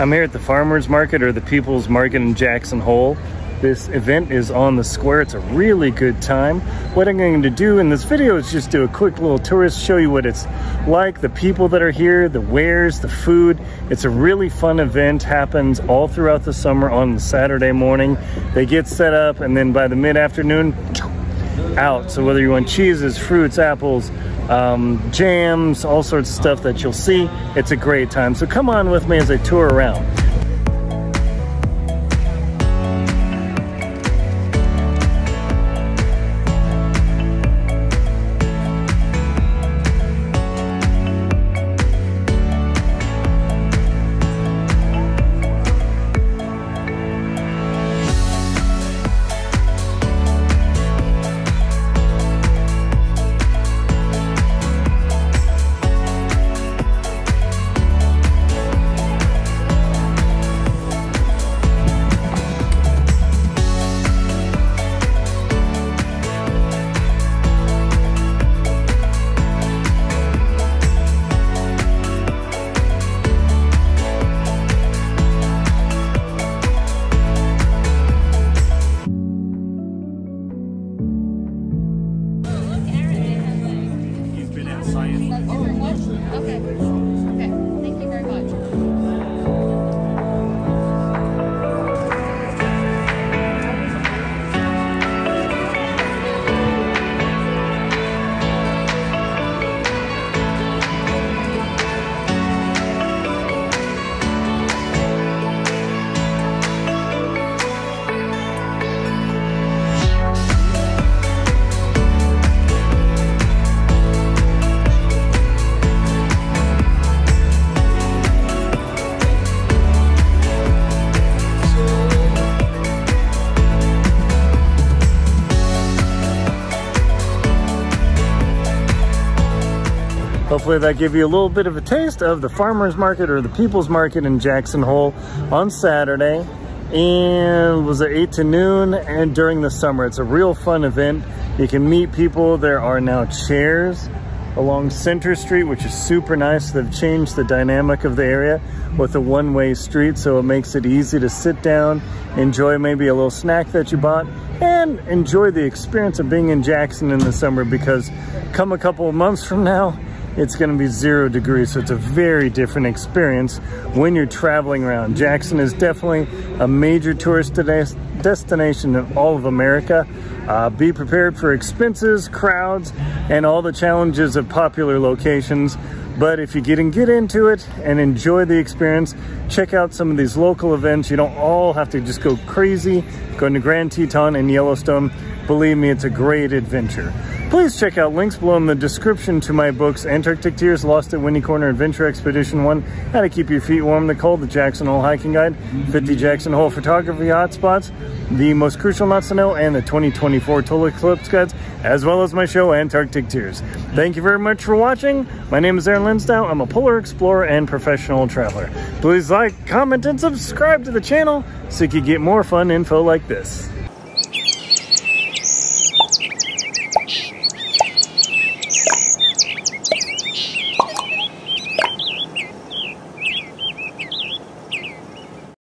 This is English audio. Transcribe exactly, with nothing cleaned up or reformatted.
I'm here at the farmers market, or the people's market in Jackson Hole. This event is on the square. It's a really good time. What I'm going to do in this video is just do a quick little tour, show you what it's like, the people that are here, the wares, the food. It's a really fun event, happens all throughout the summer on the Saturday morning. They get set up and then by the mid-afternoon, out. So whether you want cheeses, fruits, apples, um, jams, all sorts of stuff that you'll see, it's a great time. So come on with me as I tour around. Hopefully that gave you a little bit of a taste of the farmers market, or the people's market in Jackson Hole on Saturday, and was it eight to noon, and during the summer. It's a real fun event. You can meet people. There are now chairs along Center Street, which is super nice. They've changed the dynamic of the area with a one-way street, so it makes it easy to sit down, enjoy maybe a little snack that you bought, and enjoy the experience of being in Jackson in the summer, because come a couple of months from now, it's going to be zero degrees, so it's a very different experience when you're traveling around. Jackson is definitely a major tourist destination in all of America. Uh, be prepared for expenses, crowds, and all the challenges of popular locations. But if you get and get into it and enjoy the experience, check out some of these local events. You don't all have to just go crazy going to Grand Teton and Yellowstone. Believe me, it's a great adventure. Please check out links below in the description to my books, Antarctic Tears, Lost at Windy Corner Adventure Expedition one, How to Keep Your Feet Warm in the Cold, The Jackson Hole Hiking Guide, fifty Jackson Hole Photography Hotspots, The Most Crucial Knots to Know, and the twenty twenty-four Total Eclipse Guides, as well as my show, Antarctic Tears. Thank you very much for watching. My name is Aaron Linsdau. I'm a polar explorer and professional traveler. Please like, comment, and subscribe to the channel so you can get more fun info like this.